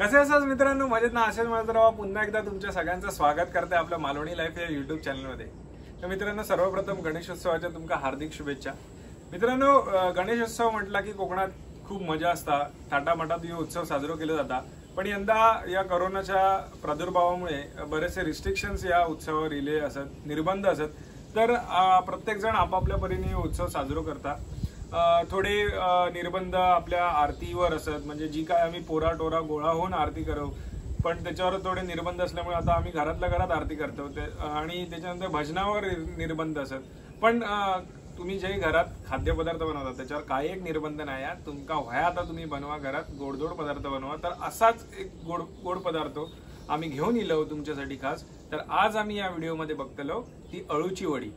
कसे असाच मित्रांनो, मजेत ना? आशेच मजेत राहा. पुन्हा एकदा तुमच्या सगळ्यांचं स्वागत करते आपल्या मालवणी लाईफ या यूट्यूब चॅनलमध्ये. तर मित्रांनो, सर्वप्रथम गणेशोत्सवाच्या तुमका हार्दिक शुभेच्छा. मित्रांनो, गणेशोत्सव म्हटला की कोकणात खूप मजा असता, थाटामाटात हे उत्सव साजरा केला जाता. पण यंदा या कोरोनाच्या प्रादुर्भावामुळे बरेचसे रिस्ट्रिक्शन्स या उत्सवावर रिले असत, निर्बंध असत. तर प्रत्येक जण आपापल्या परीने उत्सव साजरा करता. थोडे निर्बंध आपल्या आरतीवर असत, म्हणजे जी काय आम्ही पोरा टोरा गोळा होऊन आरती करू, पण त्याच्यावर थोडे निर्बंध असल्यामुळे आता आम्ही घरातल्या घरात आरती करतो. आणि त्याच्यानंतर भजनावर निर्बंध असत. पण तुम्ही जे घरात खाद्यपदार्थ बनवता त्याच्यावर काही एक निर्बंध नाही. तुमका व्हाय आता तुम्ही बनवा, घरात गोडधोड पदार्थ बनवा. तर असाच एक गोड पदार्थ आम्ही घेऊन येलो तुमच्यासाठी खास. तर आज आम्ही या व्हिडिओमध्ये बघतलो ती अळूची वडी,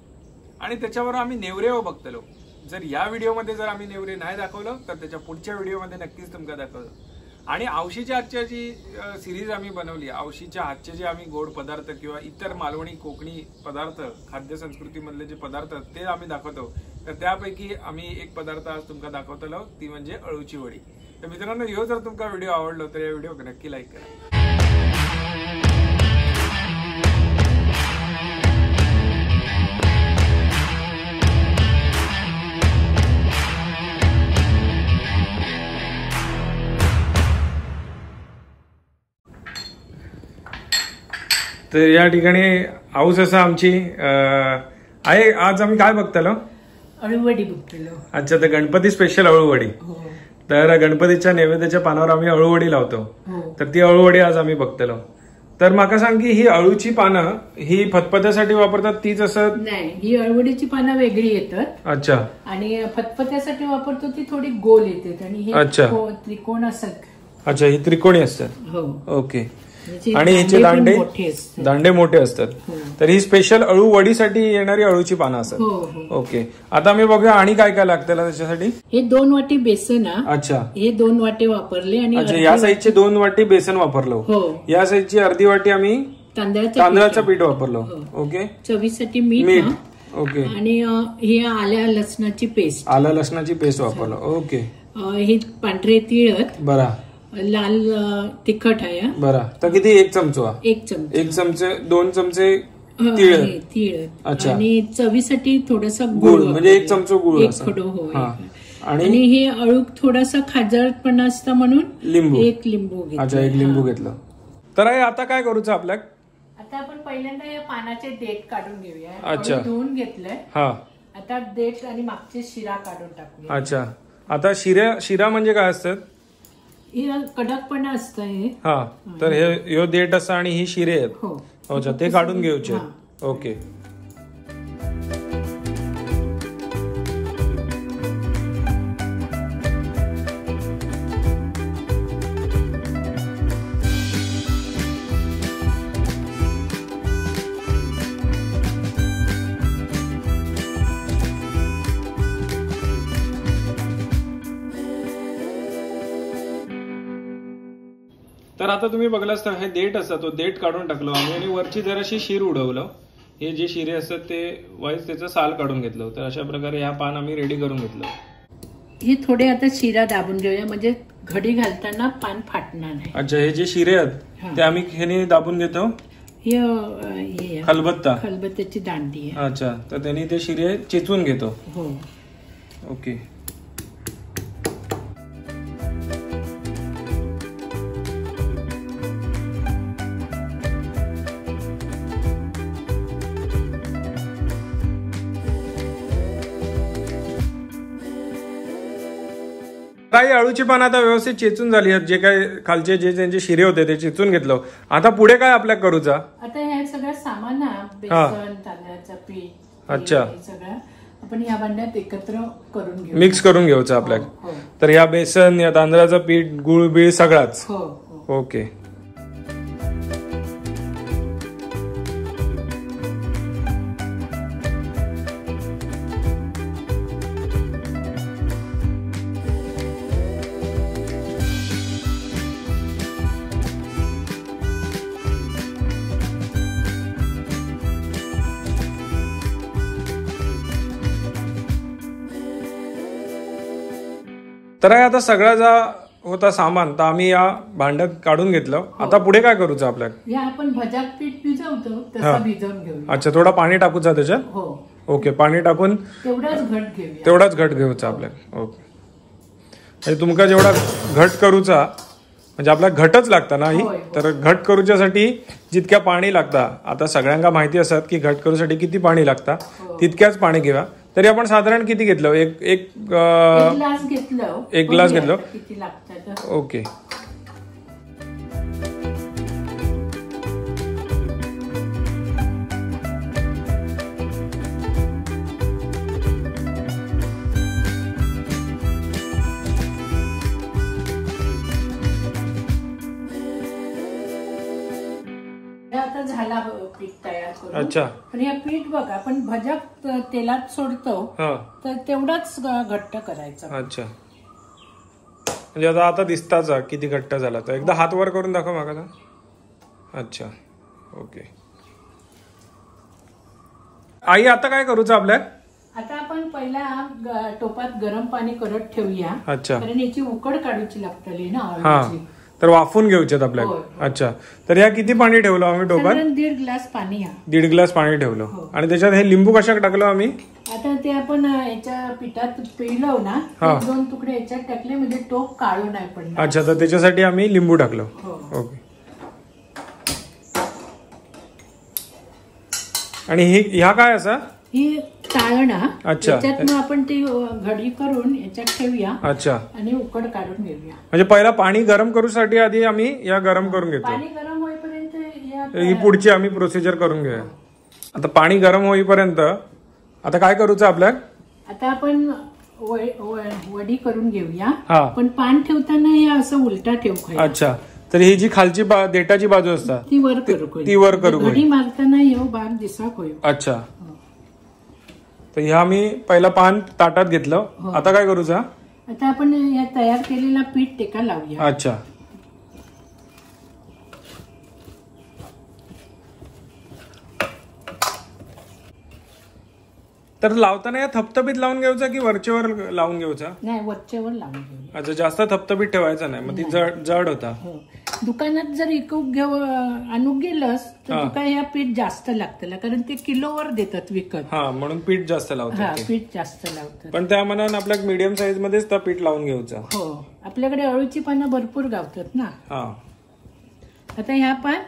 आणि त्याच्यावर आम्ही नेवरेव बघतलो. जर या व्हिडिओ मध्ये जर आम्ही नेवरे नाही दाखवलं तर त्याच्या पुढच्या व्हिडिओ मध्ये नक्कीच तुमका दाखवतो. आणि औशीच्या आजच्या जी सिरीज आम्ही बनवली, औशीच्या आजचे जे आम्ही गोड पदार्थ किंवा इतर मालवणी कोकणी पदार्थ खाद्य संस्कृतीमधले जे पदार्थ ते आम्ही दाखवतो. तर त्यापैकी आम्ही एक पदार्थ आज तुमका दाखवतलो, ती म्हणजे अळूची वडी. तर मित्रांनो, ह्यो जर तुमका व्हिडिओ आवडलो तर या व्हिडिओक नक्की लाईक करा. तर या ठिकाणी आऊस असा आमची आहे. आज आम्ही काय बघतलो? अळूवडी बघतलो. अच्छा, तर गणपती स्पेशल अळूवडी. तर गणपतीच्या नैवेद्याच्या पानावर आम्ही अळूवडी लावतो. तर ती अळूवडी आज आम्ही बघतलो. तर मला सांग की ही अळूची पानं ही फतफत्यासाठी वापरतात तीच असत? नाही, ही अळूवडीची पानं वेगळी येतात. अच्छा. आणि फतफत्यासाठी वापरतो ती थोडी गोल येतात, आणि अच्छा त्रिकोण असतात. अच्छा, ही त्रिकोणी असतात. ओके. आणि ह्याचे दांडे मोठे असतात. तर ही स्पेशल अळू वडीसाठी येणारी अळूची पानं असतात. ओके. आता मी बघूया आणि काय काय लागतं त्याच्यासाठी. हे 2 वाटी बेसन. अच्छा, हे 2 वाटे वापरले. आणि या साईजचे 2 वाटी बेसन वापरलो. या साईजची अर्धी वाटी आम्ही तांदळाचं पीठ वापरलो. ओके. चवीसाठी मीठ. ओके. आणि हे आल्या लसणाची पेस्ट. आल्या लसणाची पेस्ट वापरलो. ओके. हे पांढरे तीळ. बरा लाल तिखट आहे. बरा. तर किती? 1 चमचा. 1 चमचा. 2 चमचे तीळ. अच्छा. आणि चवीसाठी थोडासा गुळ, म्हणजे 1 चमचा गुळ. आणि हे अळू थोडासा खाजळपणा असता म्हणून लिंबू, 1 लिंबू. अच्छा, 1 लिंबू घेतलं. तर आता काय करूचं आपल्याला? आता आपण पहिल्यांदा या पानाचे देठ काढून घेऊया. अच्छा, धुवून घेतलंय. आता देठ आणि मागचे शिरा काढून टाकू. अच्छा. आता शिरा म्हणजे काय असतात? कडकपणा असतं. हा, तर हे देठ असं आणि ही शिरे आहेत. अच्छा, ते काढून घेऊचे. ओके. तर आता तुम्ही बघलास तर हे देठ असतं, तो देठ काढून टाकलो आम्ही. आणि वरची जराशी शीर उडवलं. हे जे शिरे असतात ते वाईज त्याचं साल काढून घेतलं. तर अशा प्रकारे ह्या पान आम्ही रेडी करून घेतलं. हे थोडे आता शिरा दाबून घेऊया, म्हणजे घडी घालताना पान फाटणार नाही. अच्छा, हे जे शिरे आहेत ते आम्ही ह्याने दाबून घेतो. हे खलबत्त्याची दांडी. अच्छा, तर त्यांनी ते शिरे चेचून घेतो. ओके. काही अळूची पानं आता व्यवस्थित चेचून झाली आहेत. जे काही खालचे जे त्यांचे शिरे होते ते चेचून घेतलं. आता पुढे काय आपल्याला करूचा? आता हे सगळं सामान बेसन, तांदळाचं पीठ. अच्छा. सगळं आपण या भांड्यात एकत्र करून घेऊ, मिक्स करून घेऊचा आपल्याला. तर या बेसन, या तांदळाचं पीठ, गुळ बीळ सगळाच. ओके. तर आता सगळा जा होता सामान तर आम्ही या भांड्यात काढून घेतलं। आता पुढे काय करूचं आपल्याला? या आपण भजात पीठ भिजवतो तसा भिजवून घेऊ। अच्छा, थोडा पाणी टाकूचा त्याच्यात? हो। ओके, पाणी टाकून तेवढाच घट घेऊचा आपल्याला। ओके, म्हणजे तुमका जेवढा घट करूचा म्हणजे आपल्याला घटच लागता ना ही, तर घट करूच्यासाठी जितक्या पाणी लागता, आता सगळ्यांना माहिती असत की घट करूसाठी किती पाणी लागता, तितक्याच पाणी घेवा। तरी आपण साधारण किती घेतलं? एक ग्लास घेतलं। ओके, अच्छा। पीठ बघा, पण भजा तेलात सोडतो तर तेवढाच घट्ट करायचा। अच्छा, म्हणजे आता दिसताच किती घट्ट झाला तो। एकदा हात वर करून दाखव मागाला। अच्छा, ओके। आई आता काय करूचं आपल्याला? आता आपण पहिला टोपात गरम पाणी करत ठेवूया। अच्छा, कारण याची उकड काढूची लागतली ना अळूची, तर वाफून घेऊचेत आपल्याला। अच्छा, तर या किती पाणी ठेवलं आम्ही टोपात? 1.5 ग्लास पाणी। दीड ग्लास पाणी ठेवलं आणि त्याच्यात हे लिंबू कशाक टाकलं आम्ही? आता ते आपण याच्या पिठात पिळलं ना, एक दोन तुकडे याच्यात टाकले म्हणजे टोप काळू नाही पडणार। अच्छा, तर त्याच्यासाठी आम्ही लिंबू टाकलं। ओके, आणि हे ह्या काय असा ही ताळणा। अच्छा, याच्यात मग आपण ती घडी करून याच्यात ठेवूया। अच्छा, आणि उकड काढून घेऊया। म्हणजे पहिला पाणी गरम करूसाठी आधी आम्ही या गरम करून घेतो। पाणी गरम होईपर्यंत ही पुढची आम्ही प्रोसिजर करून घेऊया। आता पाणी गरम होईपर्यंत आता काय करूचं आपल्याला? आता आपण वडी करून घेऊया, पण पान ठेवताना हे असं उलटा ठेवू। अच्छा, तर ही जी खालची देठाची बाजू असता ती वर करू। घडी मारताना हे भाग दिसत होईल। अच्छा, तर ह्या मी पहिला पान ताटात घेतलं। आता काय करूचा? आता आपण या तयार केलेला पीठ टेका लावूया। अच्छा, तर लावताना या थपथपीत लावून घ्यायचा की वरचेवर लावून घ्यायचा? नाही, वरचेवर लावून घ्यायचा। अच्छा, जास्त थपथपीत ठेवायचा नाही, मग ती जड होता। दुकानात जर विकून आणून गेलंस तर तुका हे पीठ जास्त लागतं, कारण ते किलोवर देतात विकत। हा, म्हणून पीठ जास्त लावतात। पीठ जास्त लावतात, पण त्या मनानं आपल्याला मीडियम साईज मध्येच त्या पीठ लावून घ्यायचा। हो, आपल्याकडे अळूची पानं भरपूर गावतात ना। हा, आता ह्या पान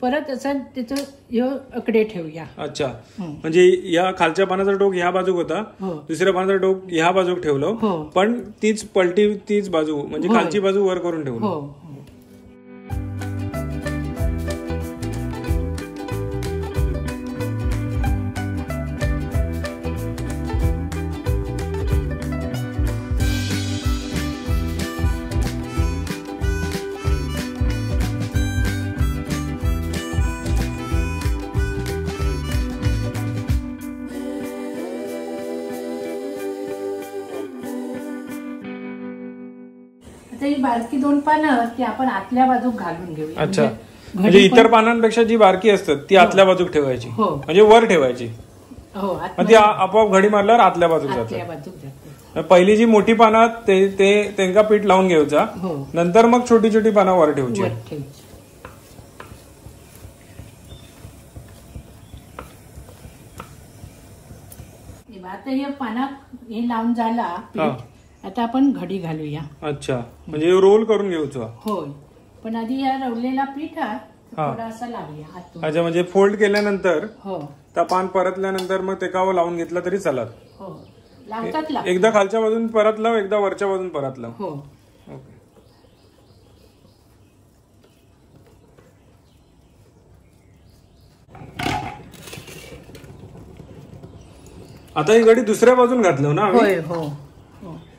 परत असं त्याचं यो अकडे ठेवूया। अच्छा, म्हणजे या खालच्या पानाचा टोक ह्या बाजूक होता, दुसऱ्या पानाचा टोक ह्या बाजूक ठेवलं, पण तीच पलटी तीच बाजू म्हणजे खालची बाजू वर करून ठेवलं। बारकी दोन पानं ती आपण आतल्या बाजूक घालून घेऊ। अच्छा, म्हणजे इतर पानांपेक्षा जी बारकी असतात ती आतल्या बाजूक ठेवायची, म्हणजे वर ठेवायची। हो, ती आपोआप घडी मारल्यावर आतल्या बाजूक जाते। पहिली जी मोठी पानं त्यांना पीठ लावून घ्यायचा, नंतर मग छोटी छोटी पानं वर ठेवायची। आता हे पाना हे लावून झाला पीठ, आता आपण घडी घालूया। अच्छा, म्हणजे रोल करून घेऊचा। हो, पण आधी या रवलेला पीठ थोडासा लावूया। अच्छा, म्हणजे फोल्ड केल्यानंतर पान परतल्यानंतर मग टेकाव लावून घेतला तरी चालत। हो, लावतात। एकदा खालच्या बाजून परत लाव, एकदा वरच्या बाजून परत लाव। हो, ओके। आता ही घडी दुसऱ्या बाजून घातलं ना? हो,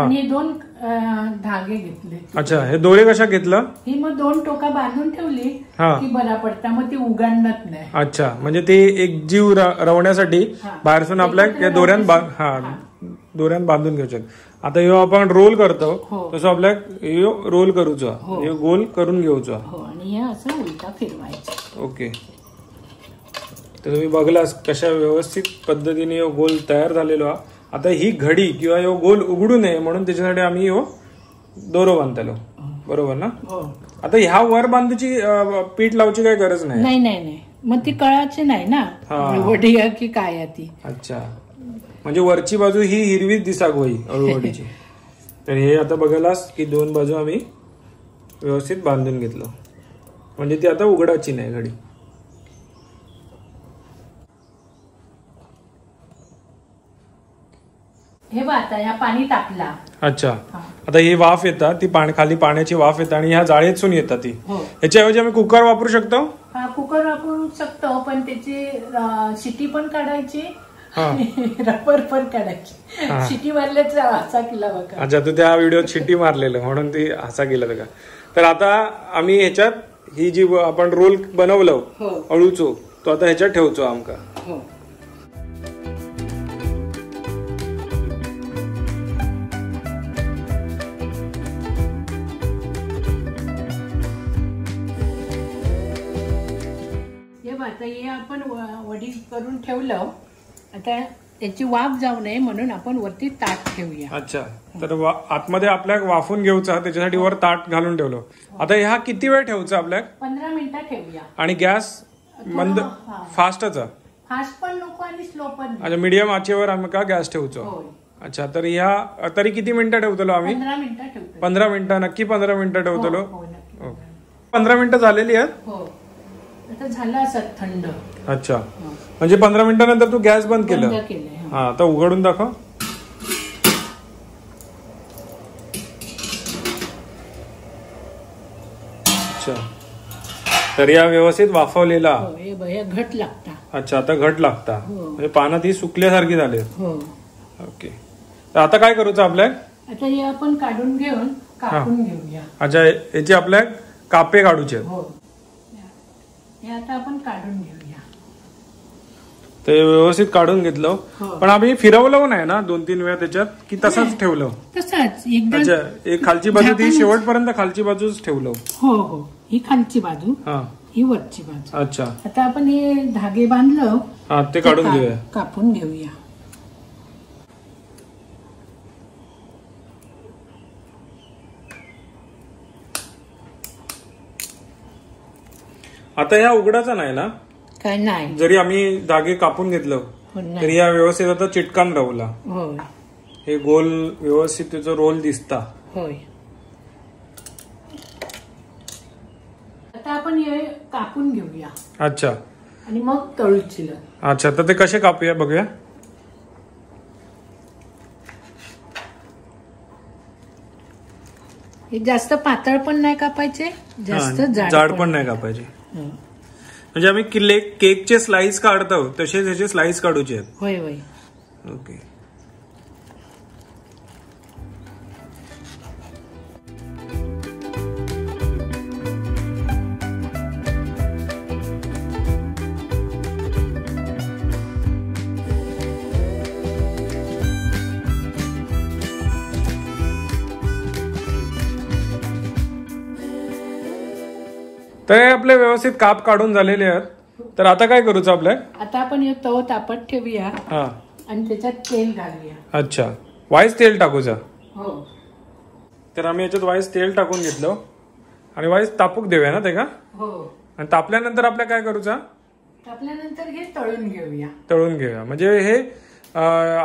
आणि दोन धागे घेतले। अच्छा, हे दोरे कशा घेतलं? ही मग दोन टोका बांधून ठेवली की बरा पडता, मग ती उघडणार नाही। अच्छा, म्हणजे ते एक जीव रवण्यासाठी बाहेरसून आपल्या दोऱ्यां दोऱ्यान बांधून घेवचें। आता ह्यो आपण रोल करतो तसो आपल्याक ह्यो रोल करूचो, ह्यो गोल करून घेवचो आणि हे असं उलटा फिरवायचं। ओके, तर तुम्ही बघलास कशा व्यवस्थित पद्धतीने ह्यो गोल तयार झालेलो हा। आता ही घडी किंवा ह्यो गोल उघडू नये म्हणून त्याच्यासाठी आम्ही ह्यो दोरो बांधतलो, बरोबर ना? आता ह्या वर बांधूची पीठ लावची काय गरज नाही। नाही नाही नाही, मग ती कळाची नाही ना अळुवडी की काय ती। अच्छा, म्हणजे वरची बाजू ही हिरवी दिसाक होई अळुवडीची। तर हे आता बघलास की दोन बाजू आम्ही व्यवस्थित बांधून घेतलो म्हणजे ती आता उघडाची नाही घडी। हे वाता या पाणी टाकला। अच्छा, आता ही वाफ येता ती खाली पाण्याची वाफ येता आणि ह्या जाळेतून येता ती। याच्याऐवजी आम्ही कुकर वापरू शकतो। हां, कुकर वापरू शकतो पण त्याची शिटी पण काढायची, रबर पण काढायची। शिटी मारल्याच हासा केला बघा। अच्छा, तू त्या व्हिडिओत शिटी मारलेलं म्हणून ती हासा केला बघा। तर आता आम्ही ह्याच्यात ही जी आपण रोल बनवलो अळूचो तो आता ह्याच्यात ठेवतो आमका। हो, हे आपण वडी करून ठेवलं, आता त्याची वाफ जाऊ नये म्हणून आपण वरती ताट ठेवूया। अच्छा, तर आतमध्ये आपल्याला वाफून घेऊचा त्याच्यासाठी वर ताट घालून ठेवलं। आता ह्या किती वेळ ठेवचा आपल्याला? 15 मिनिटं ठेवूया। आणि गॅस मंद फास्टच, फास्ट पण नको आणि स्लो पण। अच्छा, मीडियम आचेवर आमका गॅस ठेवूचो। अच्छा, तर ह्या तरी किती मिनिटं ठेवतलो आम्ही? 15 मिनिटं ठेवतो। 15 मिनिटं नक्की 15 मिनिटं ठेवतलो। 15 मिनिटं झालेली आहेत थंड। अच्छा, म्हणजे 15 मिनिटं नंतर तू गॅस बंद केलं। हा, आता उघडून दाखव। अच्छा, तर या व्यवस्थित वाफवलेला घट लागता। अच्छा, आता घट लागता म्हणजे पानं ती सुकल्यासारखी झाली। ओके, आता काय करूचं आपल्याला? आता हे आपण काढून घेऊन कापून घेऊया। अच्छा, याची आपल्याला कापे काढूचे। आता आपण काढून घेऊया। ते व्यवस्थित काढून घेतलं पण आम्ही फिरवलं नाही ना 2-3 वेळा त्याच्यात की तसंच ठेवलं? तसंच एकदम। अच्छा, एक खालची बाजू ती शेवटपर्यंत खालची बाजूच ठेवलं। हो हो, ही खालची बाजू, ही वरची बाजू। अच्छा, आता आपण हे धागे बांधलं। हा, ते काढून घेऊया, कापून घेऊया। आता ह्या उघडाचा नाही ना काय? नाही, जरी आम्ही धागे कापून घेतलं तरी ह्या व्यवस्थित आता चिटकन राहूला। हे गोल व्यवस्थित त्याचा रोल दिसता। आता आपण हे कापून घेऊया। अच्छा, आणि मग तळूची। अच्छा, तर ते कसे कापूया बघूया। हे जास्त पातळ पण नाही कापायचे, जास्त जाड पण नाही कापायचे। म्हणजे आम्ही केकचे स्लाइस काढतो तसेच ह्याचे स्लाइस काढूचे आहेत। होय होय। ओके, तर आपले व्यवस्थित काप काढून झालेले आहेत। तर आता काय करूचं आपल्याला? आता आपण हे तव तापत ठेवूया आणि त्याच्यात तेल घालूया। अच्छा, वाईस तेल टाकूचं। हो, तर आम्ही याच्यात वाईस तेल टाकून घेतलं आणि वाईस तापूक देऊया ना ते का? हो, आणि तापल्यानंतर आपल्याला काय करूचं? तापल्यानंतर हे तळून घेऊया। तळून घेऊया म्हणजे हे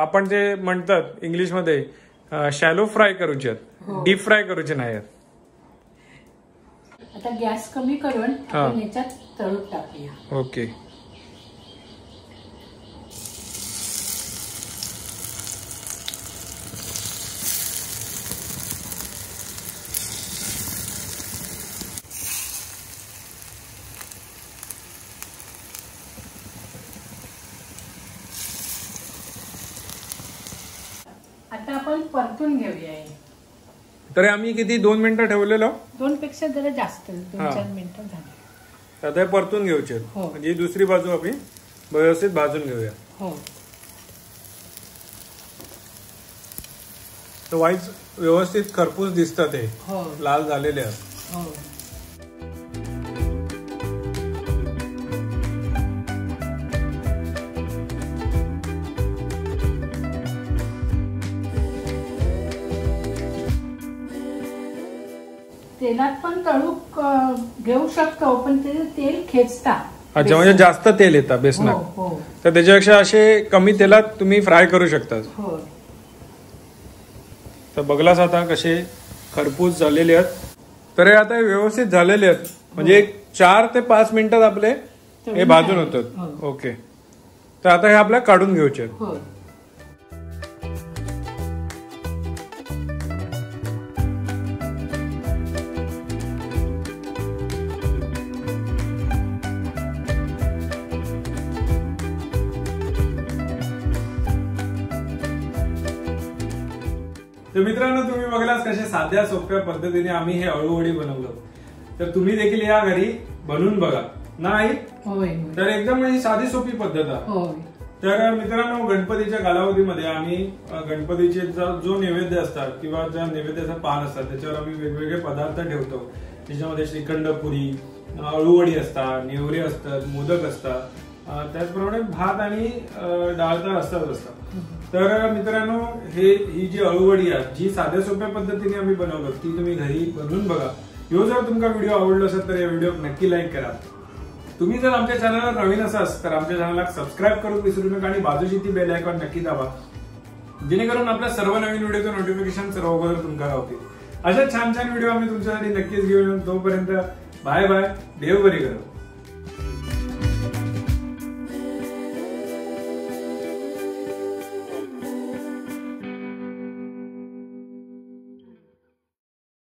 आपण जे म्हणतात इंग्लिशमध्ये शॅलो फ्राय करूचे आहेत, डीप फ्राय करूचे नाही आहेत। आता गॅस कमी करून आपण याच्यात तळून टाकूया। ओके, आता आपण परतून घेऊया। तर आम्ही किती 2 मिनिटं ठेवलेलो? 2 पेक्षा जरा जास्त, 2-4 मिनिटं झाले। आता परतून घेऊचे म्हणजे दुसरी बाजू आपण व्यवस्थित भाजून घेऊया। हो, तो वाईज व्यवस्थित खरपूस दिसतात ते लाल झालेले असतात। तेलात पण तळूक घेऊ शकतो पण ते तेल खेचता। अच्छा म्हणजे जास्त तेल येता बेसनात। हो हो। तर त्याच्यापेक्षा असे कमी तेलात तुम्ही फ्राय करू शकता। हो। तर बघलास आता कसे खरपूस झालेले आहेत। तर हे आता व्यवस्थित झालेले आहेत म्हणजे 4 ते 5 मिनिटात आपले हे भाजून होतात। ओके तर आता हे आपल्याला काढून घ्यायचे आहेत। हो। तर मित्रांनो तुम्ही बघलास कशा साध्या सोप्या पद्धतीने आम्ही हे अळूवडी बनवलं। तर तुम्ही देखील या घरी बनवून बघा नाही तर एकदम ही साधी सोपी पद्धत आहे। तर मित्रांनो गणपतीच्या कालावधीमध्ये आम्ही गणपतीचे जो नैवेद्य असतात किंवा ज्या नैवेद्याचा पान असतात त्याच्यावर आम्ही वेगवेगळे पदार्थ ठेवतो। त्याच्यामध्ये श्रीखंडपुरी, अळूवडी असतात, नेवरे असतात, मोदक असतात, त्याचप्रमाणे भात आणि डाळ तर असतात। तर मित्रांनो ही जी अळूवडी आहे जी साध्या सोप्या पद्धतीने आम्ही बनवलं ती तुम्ही घरी बनवून बघा। यो जर तुमचा व्हिडिओ आवडला असेल तर या व्हिडिओला नक्की लाईक करा। तुम्ही जर आमच्या चॅनलला नवीन असाल तर आमच्या चॅनलला सबस्क्राईब करून विसरू नका आणि बाजूची ती बेल आयकॉन नक्की दाबा जेणेकरून आपल्या सर्व नवीन व्हिडिओचं नोटिफिकेशन सर्व अगोदर तुमका गावतील। अशा छान छान व्हिडिओ आम्ही तुमच्यासाठी नक्कीच घेऊन येऊ। तोपर्यंत बाय बाय, देव बरी करा।